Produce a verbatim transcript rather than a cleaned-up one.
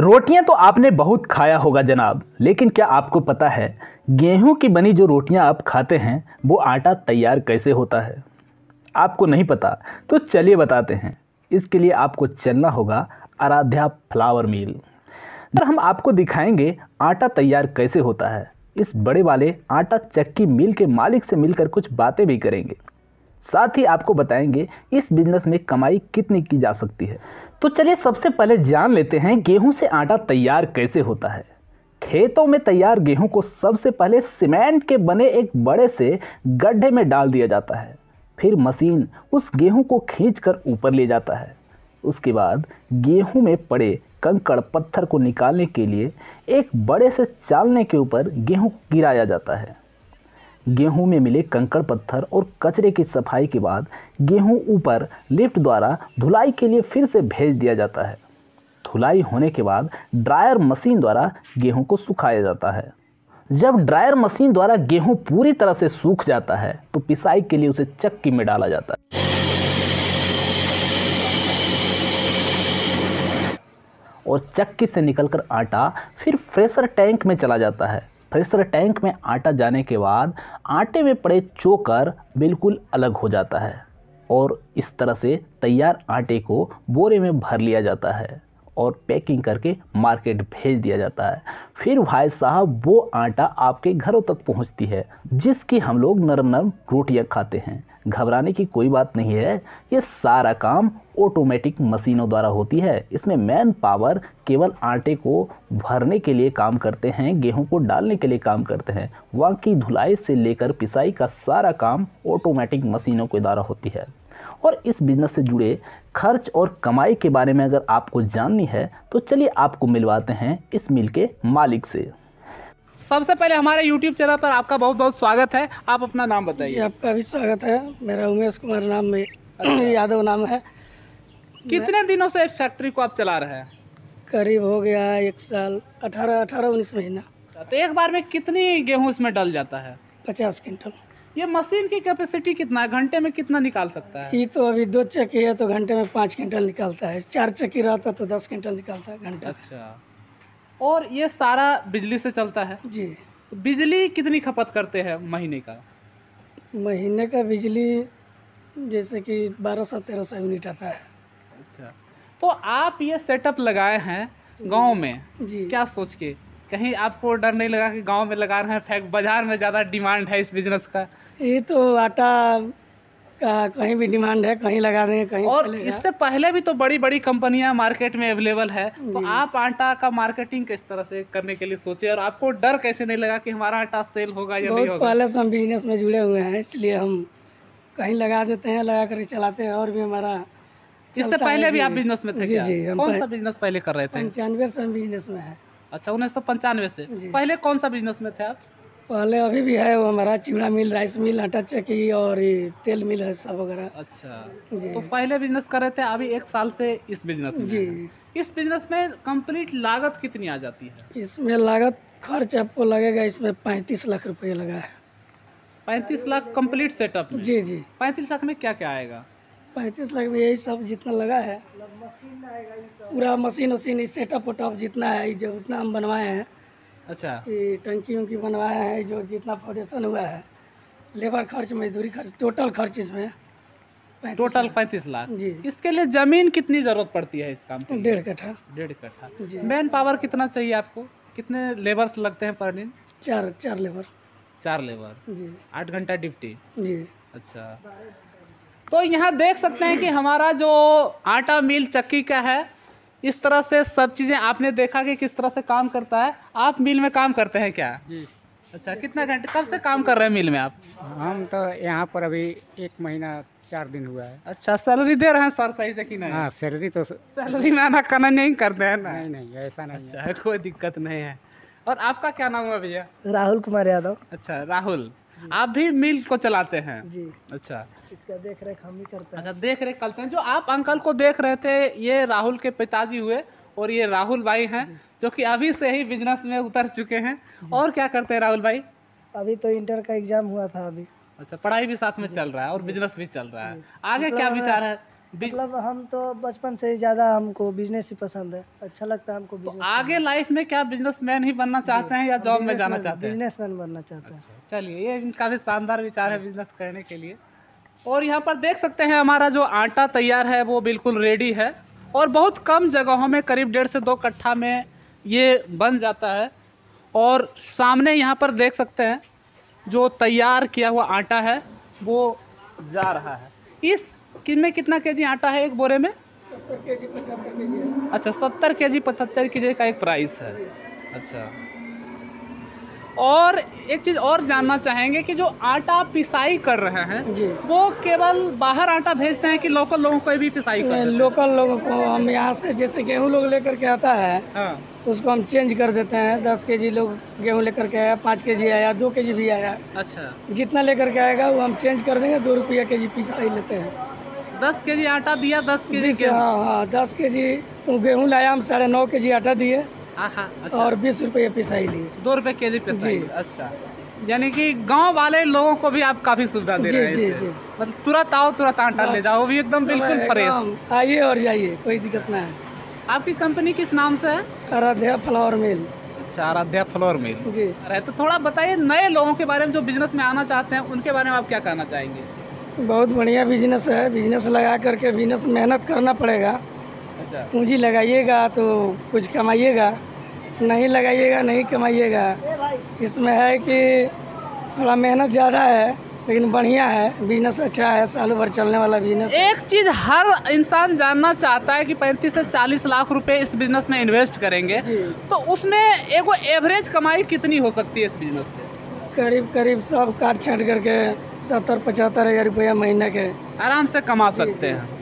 रोटियां तो आपने बहुत खाया होगा जनाब, लेकिन क्या आपको पता है गेहूं की बनी जो रोटियां आप खाते हैं वो आटा तैयार कैसे होता है? आपको नहीं पता तो चलिए बताते हैं। इसके लिए आपको चलना होगा आराध्या फ्लावर मिल। हम आपको दिखाएंगे आटा तैयार कैसे होता है। इस बड़े वाले आटा चक्की मिल के मालिक से मिलकर कुछ बातें भी करेंगे, साथ ही आपको बताएंगे इस बिजनेस में कमाई कितनी की जा सकती है। तो चलिए सबसे पहले जान लेते हैं गेहूं से आटा तैयार कैसे होता है। खेतों में तैयार गेहूं को सबसे पहले सीमेंट के बने एक बड़े से गड्ढे में डाल दिया जाता है, फिर मशीन उस गेहूं को खींचकर ऊपर ले जाता है। उसके बाद गेहूं में पड़े कंकड़ पत्थर को निकालने के लिए एक बड़े से चालने के ऊपर गेहूं गिराया जाता है। गेहूं में मिले कंकड़ पत्थर और कचरे की सफाई के बाद गेहूं ऊपर लिफ्ट द्वारा धुलाई के लिए फिर से भेज दिया जाता है। धुलाई होने के बाद ड्रायर मशीन द्वारा गेहूं को सुखाया जाता है। जब ड्रायर मशीन द्वारा गेहूं पूरी तरह से सूख जाता है तो पिसाई के लिए उसे चक्की में डाला जाता है। और चक्की से निकलकर आटा फिर प्रेशर टैंक में चला जाता है। प्रेशर टैंक में आटा जाने के बाद आटे में पड़े चोकर बिल्कुल अलग हो जाता है और इस तरह से तैयार आटे को बोरे में भर लिया जाता है और पैकिंग करके मार्केट भेज दिया जाता है। फिर भाई साहब वो आटा आपके घरों तक पहुंचती है जिसकी हम लोग नरम नरम रोटियां खाते हैं। घबराने की कोई बात नहीं है, ये सारा काम ऑटोमेटिक मशीनों द्वारा होती है। इसमें मैन पावर केवल आटे को भरने के लिए काम करते हैं, गेहूं को डालने के लिए काम करते हैं। वहाँ की धुलाई से लेकर पिसाई का सारा काम ऑटोमेटिक मशीनों के द्वारा होती है। और इस बिजनेस से जुड़े खर्च और कमाई के बारे में अगर आपको जाननी है तो चलिए आपको मिलवाते हैं इस मिल के मालिक से। सबसे पहले हमारे यूट्यूब चैनल पर आपका बहुत बहुत स्वागत है। आप अपना नाम बताइए। आपका भी स्वागत है। मेरा उमेश कुमार नाम में यादव नाम है। कितने दिनों से इस फैक्ट्री को आप चला रहे हैं? करीब हो गया एक साल अठारह अठारह उन्नीस महीना। तो एक बार में कितनी गेहूँ इसमें डल जाता है? पचास क्विंटल। ये मशीन की कैपेसिटी कितना, घंटे में कितना निकाल सकता है? ये तो अभी दो चक्की है तो घंटे में पाँच क्विंटल निकालता है, चार चक्की रहता तो दस क्विंटल निकालता है घंटा। अच्छा, और ये सारा बिजली से चलता है जी। तो बिजली कितनी खपत करते हैं महीने का? महीने का बिजली जैसे कि बारह सौ तेरह सौ यूनिट आता है। अच्छा, तो आप ये सेटअप लगाए हैं गांव में जी, क्या सोच के? कहीं आपको डर नहीं लगा कि गांव में लगा रहे हैं फैक्ट, बाज़ार में ज़्यादा डिमांड है इस बिजनेस का? ये तो आटा का कहीं भी डिमांड है, कहीं लगा देंगे कहीं। और इससे पहले भी तो बड़ी बड़ी कंपनियां मार्केट में अवेलेबल है, तो आप आटा का मार्केटिंग किस तरह से करने के लिए सोचे और आपको डर कैसे नहीं लगा कि हमारा आटा सेल होगा या नहीं होगा? पहले से हम बिजनेस में जुड़े हुए हैं इसलिए हम कहीं लगा देते हैं, लगा कर चलाते हैं। और भी हमारा इससे पहले भी आप बिजनेस में थे? जी जी। कौन सा बिजनेस पहले कर रहे थे? पंचानवे से हम बिजनेस में है। अच्छा, उन्नीस सौ पंचानवे से। पहले कौन सा बिजनेस में थे आप? पहले अभी भी है वो हमारा चिवड़ा मिल, राइस मिल, आटा चक्की और तेल मिल है सब वगैरह। अच्छा जी। तो पहले बिजनेस कर रहे थे, अभी एक साल से इस बिजनेस में जी। इस बिजनेस में कंप्लीट लागत कितनी आ जाती है? इसमें लागत खर्च आपको लगेगा इसमें पैंतीस लाख रुपये लगा है। पैंतीस लाख कंप्लीट सेटअप? जी जी। पैंतीस लाख में क्या क्या आएगा? पैंतीस लाख में यही सब जितना लगा है, पूरा मशीन वशीन इस सेटअप वटअप जितना है, जो उतना हम बनवाए हैं। अच्छा। ये टंकियों की बनवाया है, जो जितना फाउंडेशन हुआ है, लेबर खर्च, मजदूरी खर्च, टोटल खर्च इसमें टोटल पैंतीस लाख जी। इसके लिए जमीन कितनी जरूरत पड़ती है इस काम में? डेढ़ कट्ठा। डेढ़ कट्ठा। मैन पावर कितना चाहिए आपको? कितने लेबर्स लगते हैं पर दिन? चार चार लेबर। चार लेबर जी। आठ घंटा ड्यूटी जी। अच्छा, तो यहाँ देख सकते हैं कि हमारा जो आटा मिल चक्की का है, इस तरह से सब चीज़ें आपने देखा कि किस तरह से काम करता है। आप मिल में काम करते हैं क्या जी? अच्छा, कितना घंटे, कब से काम कर रहे हैं मिल में आप? हम तो यहाँ पर अभी एक महीना चार दिन हुआ है। अच्छा, सैलरी दे रहे हैं सर सही से कि नहीं? हाँ, सैलरी तो सैलरी में आना काना नहीं करते हैं ना? नहीं नहीं, ऐसा नहीं। अच्छा, है कोई दिक्कत नहीं है। और आपका क्या नाम है भैया? राहुल कुमार यादव। अच्छा, राहुल, आप भी मिल को चलाते हैं जी? अच्छा, इसका देख रेख हम ही करते हैं। अच्छा, देख रेख करते हैं। जो आप अंकल को देख रहे थे ये राहुल के पिताजी हुए और ये राहुल भाई हैं जो कि अभी से ही बिजनेस में उतर चुके हैं। और क्या करते हैं राहुल भाई? अभी तो इंटर का एग्जाम हुआ था अभी। अच्छा, पढ़ाई भी साथ में चल रहा है और बिजनेस भी चल रहा है। आगे क्या विचार है? मतलब हम तो बचपन से ही ज़्यादा हमको बिजनेस ही पसंद है, अच्छा लगता है हमको। तो आगे लाइफ में क्या बिजनेसमैन ही बनना चाहते हैं या जॉब में जाना चाहते हैं? बिजनेसमैन बनना चाहते हैं। चलिए, ये इनका भी शानदार विचार है बिजनेस करने के लिए। और यहाँ पर देख सकते हैं हमारा जो आटा तैयार है वो बिल्कुल रेडी है और बहुत कम जगहों में करीब डेढ़ से दो कट्ठा में ये बन जाता है। और सामने यहाँ पर देख सकते हैं जो तैयार किया हुआ आटा है वो जा रहा है। इस किनमें कितना केजी आटा है एक बोरे में? सत्तर केजी पचहत्तर केजी। अच्छा, सत्तर केजी पचहत्तर केजी का एक प्राइस है। अच्छा, और एक चीज़ और जानना चाहेंगे कि जो आटा पिसाई कर रहे हैं वो केवल बाहर आटा भेजते हैं कि लोकल लोगों को भी पिसाई कर? लोकल लोगों को हम यहाँ से, जैसे गेहूँ लोग लेकर के आता है, हाँ, उसको हम चेंज कर देते हैं। दस केजी लोग गेहूँ लेकर के आया, पाँच केजी आया, दो केजी भी आया। अच्छा, जितना लेकर के आएगा वो हम चेंज कर देंगे, दो रुपया केजी पिसाई लेते हैं। दस केजी आटा दिया, दस केजी गेहूँ? हाँ हाँ, दस केजी गेहूँ लाया हम, साढ़े नौ केजी आटा दिए। अच्छा। और बीस रुपये पिसाई लिए, दो रुपये के जी पिसाई। अच्छा, यानी कि गांव वाले लोगों को भी आप काफ़ी सुविधा दे रहे हैं। जी जी, मतलब तुरंत आओ, तुरंत आटा ले जाओ, भी एकदम बिल्कुल फ्रेश। आइए और जाइए, कोई दिक्कत ना है। आपकी कंपनी किस नाम से है? Aaradhya flower mill. अच्छा, आराध्या फ्लावर मिल जी। अरे, तो थोड़ा बताइए नए लोगों के बारे में जो बिजनेस में आना चाहते हैं उनके बारे में आप क्या कहना चाहेंगे? बहुत बढ़िया बिजनेस है, बिजनेस लगा करके बिजनेस मेहनत करना पड़ेगा। पूंजी लगाइएगा तो कुछ कमाइएगा, नहीं लगाइएगा नहीं कमाइएगा। इसमें है कि थोड़ा मेहनत ज़्यादा है लेकिन बढ़िया है, बिजनेस अच्छा है, सालों भर चलने वाला बिजनेस। एक चीज़ हर इंसान जानना चाहता है कि पैंतीस से चालीस लाख रुपए इस बिजनेस में इन्वेस्ट करेंगे तो उसमें एगो एवरेज कमाई कितनी हो सकती है इस बिजनेस से? करीब करीब सब काट छाँट करके सत्तर पचहत्तर हज़ार रुपया महीने के आराम से कमा सकते हैं।